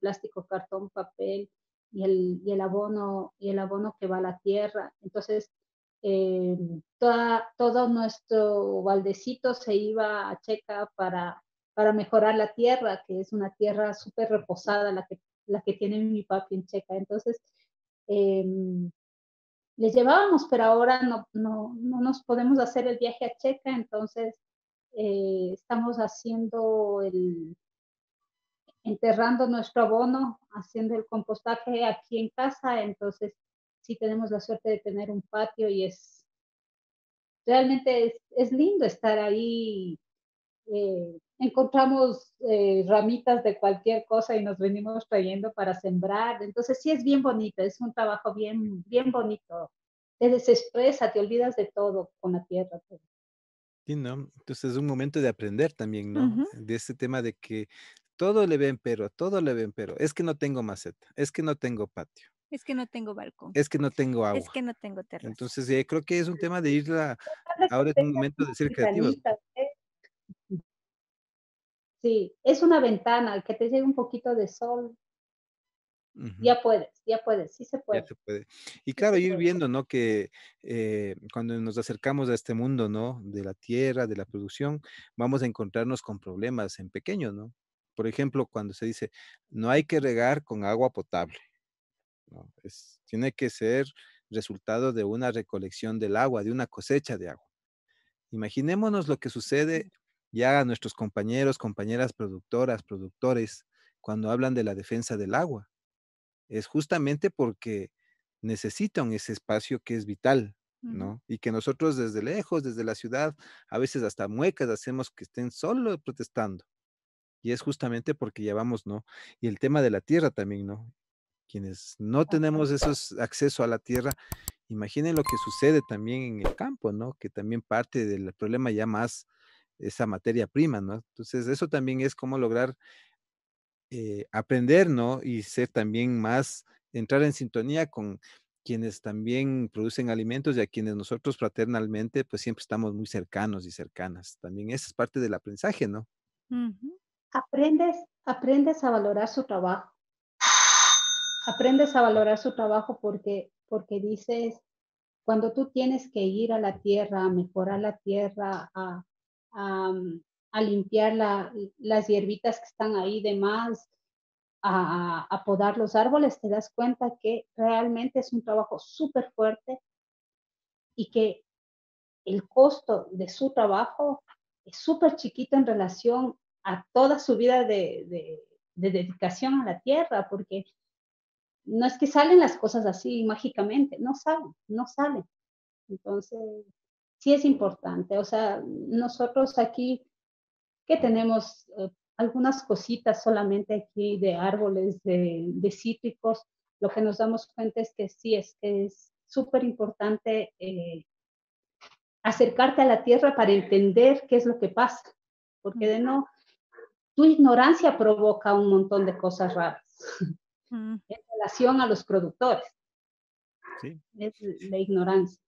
plástico, cartón, papel y el abono que va a la tierra. Entonces, todo nuestro baldecito se iba a Checa para mejorar la tierra, que es una tierra súper reposada la que tiene mi papi en Checa. Entonces les llevábamos, pero ahora no nos podemos hacer el viaje a Checa, entonces estamos haciendo enterrando nuestro abono, haciendo el compostaje aquí en casa. Entonces sí tenemos la suerte de tener un patio y realmente es lindo estar ahí. Encontramos ramitas de cualquier cosa y nos venimos trayendo para sembrar. Entonces sí es bien bonito, es un trabajo bien, bien bonito. Te desestresa, te olvidas de todo con la tierra. Sí, ¿no? Entonces es un momento de aprender también, ¿no? Uh-huh. De este tema de que todo le ven pero. Es que no tengo maceta, es que no tengo patio. Es que no tengo balcón. Es que no tengo agua. Es que no tengo terraza. Entonces, creo que es un tema de ahora es un momento de ser creativos. Sí, es una ventana, que te llegue un poquito de sol. Uh-huh. Ya puedes, sí se puede. Ya se puede. Y claro, ir viendo, ¿no? Que cuando nos acercamos a este mundo, ¿no? De la tierra, de la producción, vamos a encontrarnos con problemas en pequeño, ¿no? Por ejemplo, cuando se dice, no hay que regar con agua potable. ¿no? Tiene que ser resultado de una recolección del agua, de una cosecha de agua. Imaginémonos lo que sucede ya a nuestros compañeros, compañeras productoras, productores, cuando hablan de la defensa del agua. Es justamente porque necesitan ese espacio que es vital, ¿no? Y que nosotros desde lejos, desde la ciudad, a veces hasta muecas hacemos que estén solo protestando. Y es justamente porque llevamos, ¿no? Y el tema de la tierra también, ¿no? Quienes no tenemos esos acceso a la tierra, imaginen lo que sucede también en el campo, ¿no? Que también parte del problema ya más esa materia prima, ¿no? Entonces, eso también es cómo lograr aprender, ¿no? Y ser también más, entrar en sintonía con quienes también producen alimentos y a quienes nosotros fraternalmente, pues siempre estamos muy cercanos y cercanas. También esa es parte del aprendizaje, ¿no? Uh-huh. Aprendes a valorar su trabajo. Aprendes a valorar su trabajo porque dices, cuando tú tienes que ir a la tierra, a mejorar la tierra, a limpiar las hierbitas que están ahí de más, a podar los árboles, te das cuenta que realmente es un trabajo súper fuerte y que el costo de su trabajo es súper chiquito en relación a toda su vida de dedicación a la tierra, porque no es que salen las cosas así mágicamente, no salen. Entonces, sí es importante. O sea, nosotros aquí que tenemos algunas cositas solamente aquí de árboles, de cítricos, lo que nos damos cuenta es que sí, es súper importante acercarte a la tierra para entender qué es lo que pasa, porque tu ignorancia provoca un montón de cosas raras en relación a los productores. Sí. Es la ignorancia.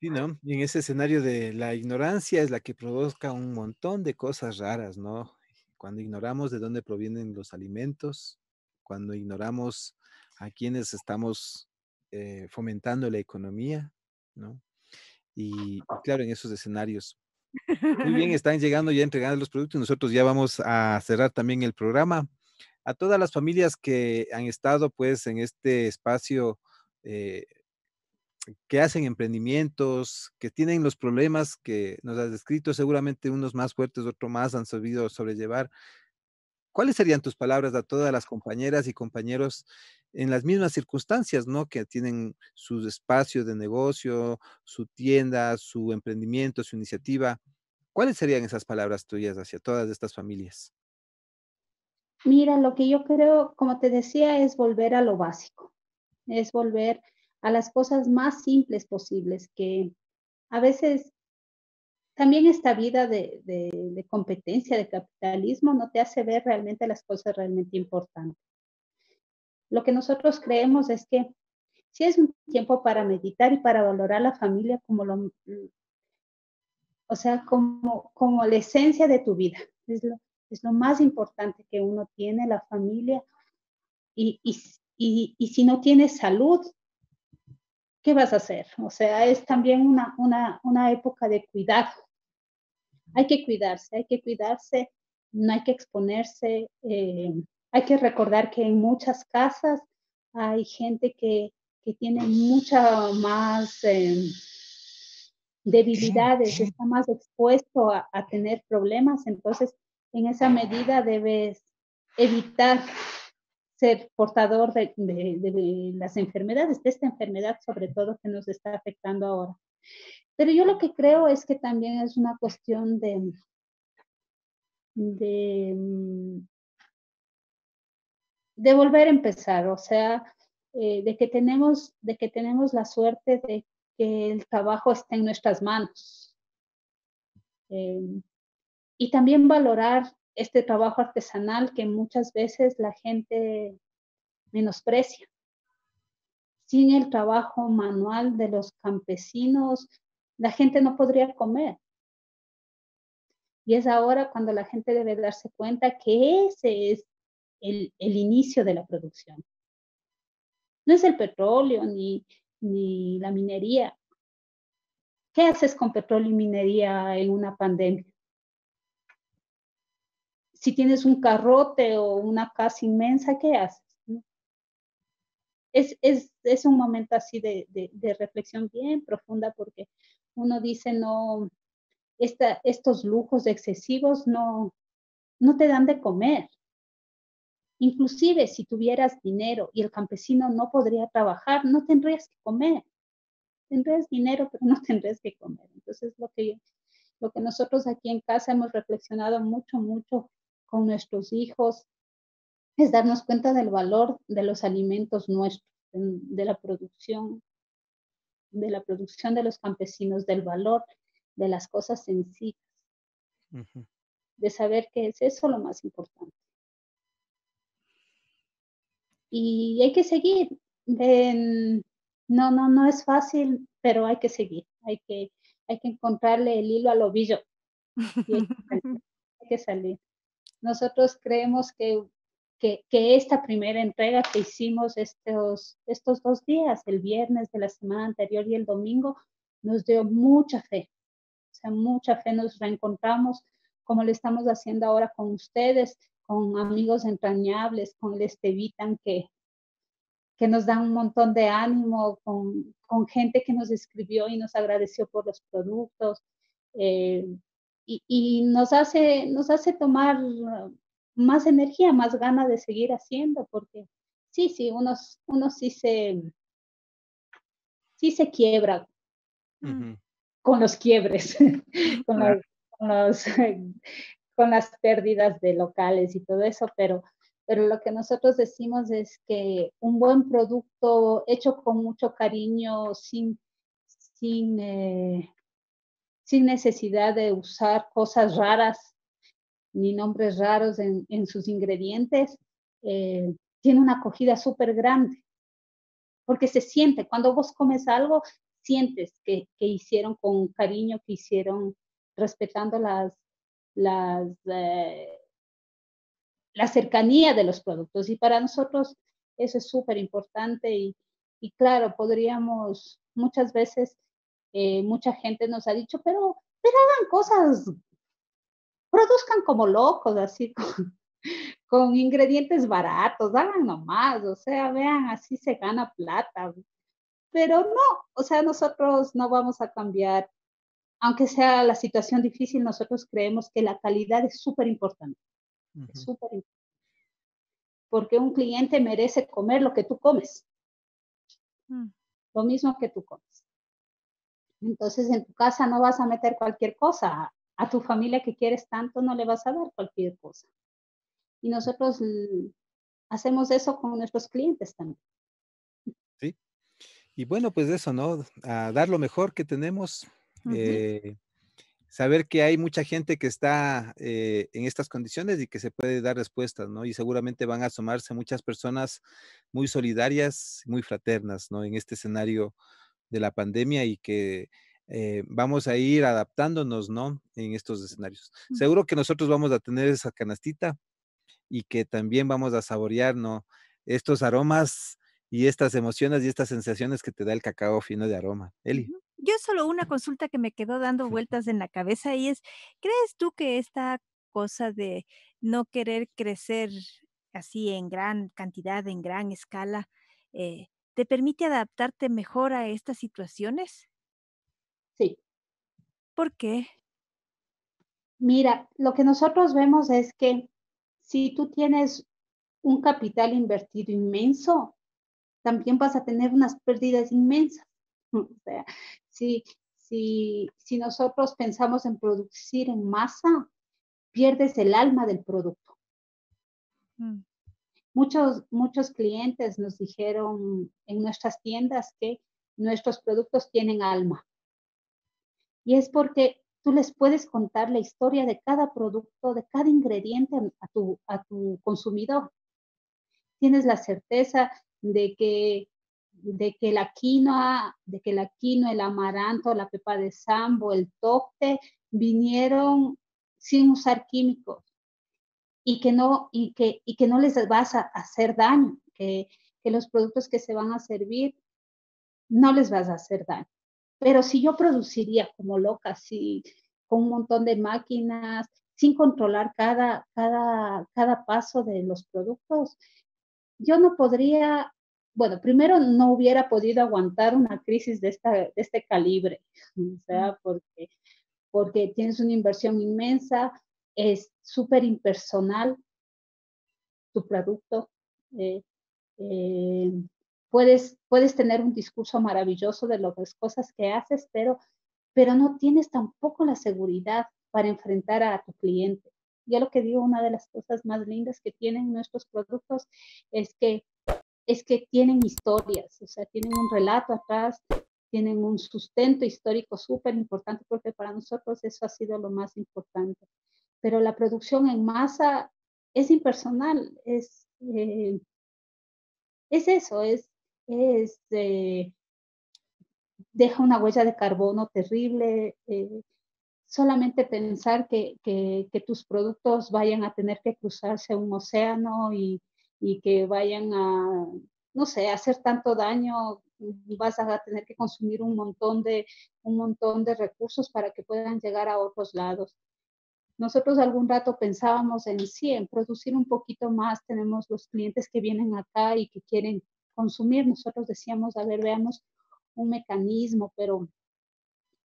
Sí, ¿no? Y en ese escenario de la ignorancia es la que provoca un montón de cosas raras, ¿no? Cuando ignoramos de dónde provienen los alimentos, cuando ignoramos a quienes estamos fomentando la economía, ¿no? Y claro, en esos escenarios. Muy bien, están llegando ya entregando los productos. Nosotros ya vamos a cerrar también el programa. A todas las familias que han estado pues en este espacio, que hacen emprendimientos, que tienen los problemas que nos has descrito, seguramente unos más fuertes, otros más han sabido sobrellevar. ¿Cuáles serían tus palabras a todas las compañeras y compañeros en las mismas circunstancias, ¿no? Que tienen sus espacios de negocio, su tienda, su emprendimiento, su iniciativa? ¿Cuáles serían esas palabras tuyas hacia todas estas familias? Mira, lo que yo creo, como te decía, es volver a lo básico. Es volver a las cosas más simples posibles, que a veces también esta vida de competencia, de capitalismo, no te hace ver realmente las cosas realmente importantes. Lo que nosotros creemos es que sí es un tiempo para meditar y para valorar la familia como la esencia de tu vida. Es lo más importante que uno tiene, la familia. Y si no tienes salud, ¿qué vas a hacer? O sea, es también una época de cuidado. Hay que cuidarse, no hay que exponerse. Hay que recordar que en muchas casas hay gente que tiene mucha más debilidades, está más expuesto a tener problemas. Entonces, en esa medida debes evitar ser portador de las enfermedades, de esta enfermedad sobre todo que nos está afectando ahora. Pero yo lo que creo es que también es una cuestión de volver a empezar, o sea, de que tenemos la suerte de que el trabajo esté en nuestras manos. Y también valorar este trabajo artesanal que muchas veces la gente menosprecia. Sin el trabajo manual de los campesinos, la gente no podría comer. Y es ahora cuando la gente debe darse cuenta que ese es el inicio de la producción. No es el petróleo ni la minería. ¿Qué haces con petróleo y minería en una pandemia? Si tienes un carrote o una casa inmensa, ¿qué haces? es un momento así de reflexión bien profunda, porque uno dice, no, estos lujos excesivos no te dan de comer. Inclusive si tuvieras dinero y el campesino no podría trabajar, no tendrías que comer. Tendrías dinero, pero no tendrías que comer. Entonces, lo que nosotros aquí en casa hemos reflexionado mucho, mucho con nuestros hijos, es darnos cuenta del valor de los alimentos nuestros, de la producción de los campesinos, del valor de las cosas sencillas, uh-huh, de saber que es eso lo más importante. Y hay que seguir. No es fácil, pero hay que seguir. Hay que encontrarle el hilo al ovillo. Y hay que salir. Nosotros creemos que esta primera entrega que hicimos estos 2 días, el viernes de la semana anterior y el domingo, nos dio mucha fe. O sea, mucha fe, nos reencontramos como lo estamos haciendo ahora con ustedes, con amigos entrañables, con el Estevitan que nos dan un montón de ánimo, con gente que nos escribió y nos agradeció por los productos, y nos hace tomar más energía, más ganas de seguir haciendo, porque sí, uno sí se quiebra, uh-huh, con los quiebres, con las pérdidas de locales y todo eso, pero lo que nosotros decimos es que un buen producto hecho con mucho cariño, sin necesidad de usar cosas raras ni nombres raros en sus ingredientes, tiene una acogida súper grande, porque se siente, cuando vos comes algo, sientes que hicieron con cariño, que hicieron respetando la cercanía de los productos, y para nosotros eso es súper importante, y claro, podríamos, muchas veces mucha gente nos ha dicho, pero hagan cosas, produzcan como locos, así con ingredientes baratos, hagan nomás, o sea, vean, así se gana plata, pero no, o sea, nosotros no vamos a cambiar, aunque sea la situación difícil, nosotros creemos que la calidad es súper importante. Es súper importante. Porque un cliente merece comer lo que tú comes. Lo mismo que tú comes. Entonces, en tu casa no vas a meter cualquier cosa. A tu familia que quieres tanto no le vas a dar cualquier cosa. Y nosotros hacemos eso con nuestros clientes también. Sí. Y bueno, pues eso, ¿no? A dar lo mejor que tenemos. Uh-huh. Saber que hay mucha gente que está en estas condiciones y que se puede dar respuestas, ¿no? Y seguramente van a asomarse muchas personas muy solidarias, muy fraternas, ¿no? En este escenario de la pandemia, y que vamos a ir adaptándonos, ¿no? En estos escenarios. Seguro que nosotros vamos a tener esa canastita y que también vamos a saborear, ¿no? Estos aromas y estas emociones y estas sensaciones que te da el cacao fino de aroma. Eli. Yo solo una consulta que me quedó dando vueltas en la cabeza, y es, ¿crees tú que esta cosa de no querer crecer así en gran cantidad, en gran escala, te permite adaptarte mejor a estas situaciones? Sí. ¿Por qué? Mira, lo que nosotros vemos es que si tú tienes un capital invertido inmenso, también vas a tener unas pérdidas inmensas. O sea, si nosotros pensamos en producir en masa, pierdes el alma del producto. Muchos clientes nos dijeron en nuestras tiendas que nuestros productos tienen alma. Y es porque tú les puedes contar la historia de cada producto, de cada ingrediente a tu consumidor. Tienes la certeza de que la quinoa, el amaranto, la pepa de sambo, el tocte vinieron sin usar químicos, y que no les vas a hacer daño, que los productos que se van a servir no les vas a hacer daño. Pero si yo produciría como loca, así, con un montón de máquinas, sin controlar cada paso de los productos, yo no podría bueno, primero no hubiera podido aguantar una crisis de este calibre, o sea, porque tienes una inversión inmensa, es súper impersonal tu producto, puedes tener un discurso maravilloso de las cosas que haces, pero no tienes tampoco la seguridad para enfrentar a tu cliente. Ya lo que digo, una de las cosas más lindas que tienen nuestros productos es que tienen historias, o sea, tienen un relato atrás, tienen un sustento histórico súper importante, porque para nosotros eso ha sido lo más importante. Pero la producción en masa es impersonal, es eso, deja una huella de carbono terrible. Solamente pensar que tus productos vayan a tener que cruzarse un océano y que vayan a, no sé, hacer tanto daño, vas a tener que consumir un montón de recursos para que puedan llegar a otros lados. Nosotros algún rato pensábamos en producir un poquito más, tenemos los clientes que vienen acá y que quieren consumir. Nosotros decíamos, a ver, veamos un mecanismo, pero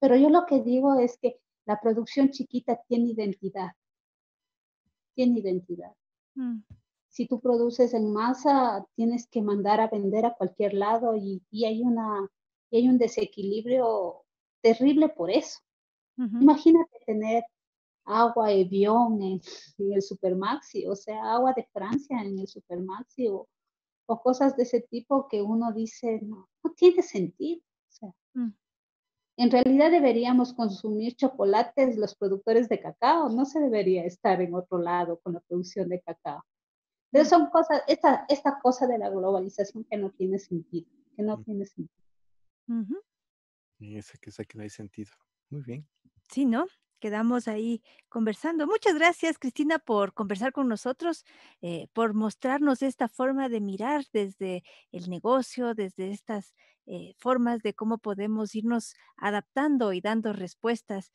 yo lo que digo es que la producción chiquita tiene identidad. Tiene identidad. Mm. Si tú produces en masa, tienes que mandar a vender a cualquier lado y hay un desequilibrio terrible por eso. Mm-hmm. Imagínate tener agua Evian en el Supermaxi, o sea, agua de Francia en el Supermaxi o cosas de ese tipo que uno dice, no tiene sentido. O sea, en realidad deberíamos consumir chocolates, los productores de cacao, no se debería estar en otro lado con la producción de cacao. Pero son cosas, esta cosa de la globalización que no tiene sentido, que no tiene sentido. Uh-huh. Esa que no hay sentido. Muy bien. Sí, ¿no? Quedamos ahí conversando. Muchas gracias, Cristina, por conversar con nosotros, por mostrarnos esta forma de mirar desde el negocio, desde estas formas de cómo podemos irnos adaptando y dando respuestas.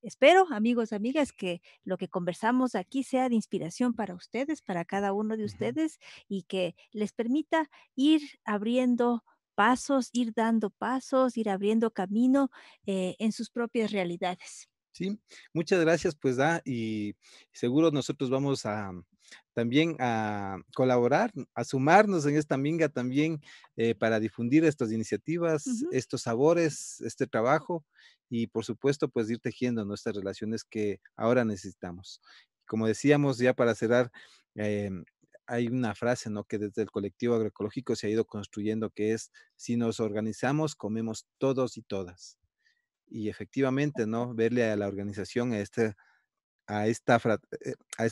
Espero, amigos, amigas, que lo que conversamos aquí sea de inspiración para ustedes, para cada uno de ustedes, y que les permita ir abriendo pasos, ir dando pasos, ir abriendo camino en sus propias realidades. Sí, muchas gracias, pues, y seguro nosotros vamos a también a colaborar, a sumarnos en esta minga también para difundir estas iniciativas, estos sabores, este trabajo y, por supuesto, pues, ir tejiendo nuestras relaciones que ahora necesitamos. Como decíamos, ya para cerrar, hay una frase, ¿no?, que desde el colectivo agroecológico se ha ido construyendo, que es: si nos organizamos, comemos todos y todas. Y efectivamente, ¿no?, verle a la organización, a estas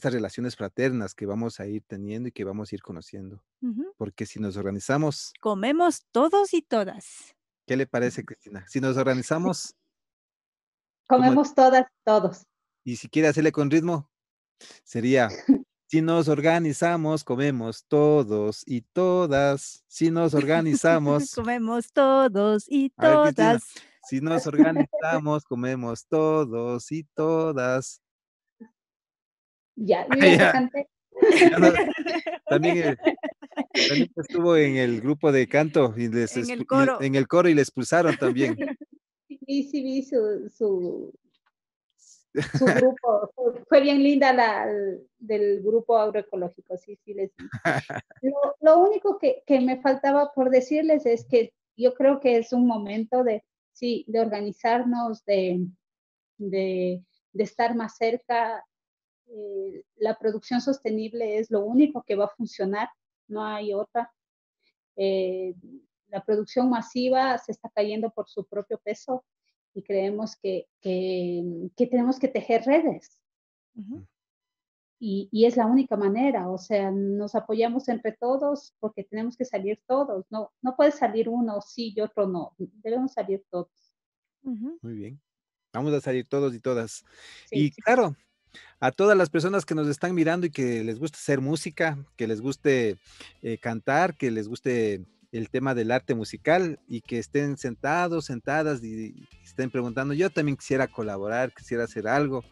relaciones fraternas que vamos a ir teniendo y que vamos a ir conociendo. Uh-huh. Porque si nos organizamos, comemos todos y todas. ¿Qué le parece, Cristina? Si nos organizamos, comemos todas, todos. Y si quiere hacerle con ritmo, sería: si nos organizamos, comemos todos y todas. Si nos organizamos, comemos todos y todas. Si nos organizamos, comemos todos y todas. Ya. Canté. No, también estuvo en el grupo de canto y en el coro y le expulsaron también. Sí, vi su grupo. Fue bien linda del grupo agroecológico. Sí, les vi. Lo único que me faltaba por decirles es que yo creo que es un momento de organizarnos, de estar más cerca. La producción sostenible es lo único que va a funcionar, no hay otra. La producción masiva se está cayendo por su propio peso y creemos que tenemos que tejer redes. Uh-huh. Y es la única manera, o sea, nos apoyamos entre todos porque tenemos que salir todos, no puede salir uno sí y otro no, debemos salir todos. Uh-huh. Muy bien, vamos a salir todos y todas. Sí, y sí. Claro, a todas las personas que nos están mirando y que les guste hacer música, que les guste cantar, que les guste el tema del arte musical y que estén sentados, sentadas y estén preguntando, yo también quisiera colaborar, quisiera hacer algo.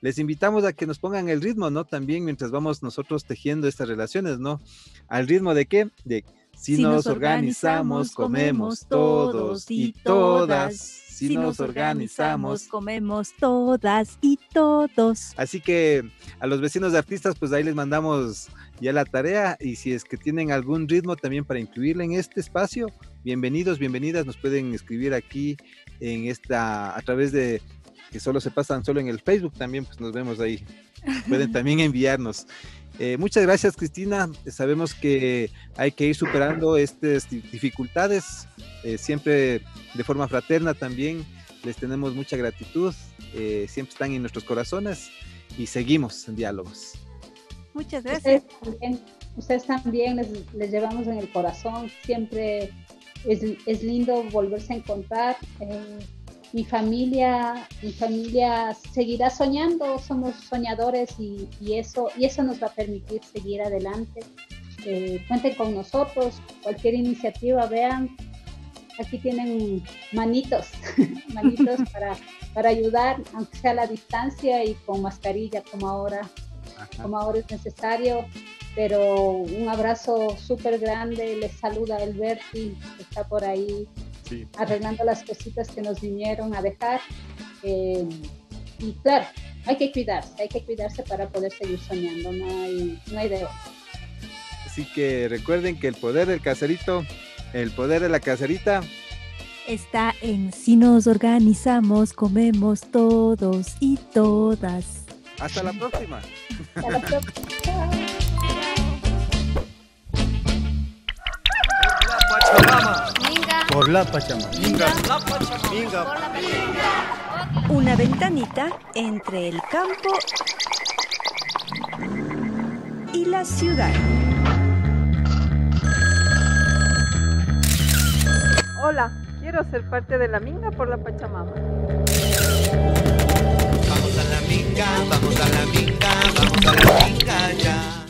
Les invitamos a que nos pongan el ritmo, ¿no? También mientras vamos nosotros tejiendo estas relaciones, ¿no? ¿Al ritmo de qué? De Si nos organizamos, comemos todos y todas. Si nos organizamos, comemos todas y todos. Así que a los vecinos de artistas, pues ahí les mandamos ya la tarea. Y si es que tienen algún ritmo también para incluirle en este espacio, bienvenidos, bienvenidas. Nos pueden escribir aquí en esta, a través de que solo se pasan solo en el Facebook también, pues nos vemos ahí. Pueden también enviarnos. Muchas gracias, Cristina. Sabemos que hay que ir superando estas dificultades, siempre de forma fraterna también. Les tenemos mucha gratitud, siempre están en nuestros corazones y seguimos en diálogos. Muchas gracias. Ustedes también les llevamos en el corazón, siempre es lindo volverse a encontrar. Mi familia seguirá soñando, somos soñadores y eso nos va a permitir seguir adelante. Cuenten con nosotros, cualquier iniciativa, vean, aquí tienen manitos para ayudar, aunque sea a la distancia y con mascarilla como ahora es necesario. Pero un abrazo súper grande, les saluda Alberti, que está por ahí. Sí. Arreglando las cositas que nos vinieron a dejar, y claro, hay que cuidarse para poder seguir soñando, no hay de otra. Así que recuerden que el poder del caserito, el poder de la caserita está en si nos organizamos, comemos todos y todas. Hasta la próxima. Hasta la próxima. Por la Pachamama. Minga. Una ventanita entre el campo y la ciudad. Hola, quiero ser parte de la Minga por la Pachamama. Vamos a la Minga, vamos a la Minga, vamos a la Minga ya.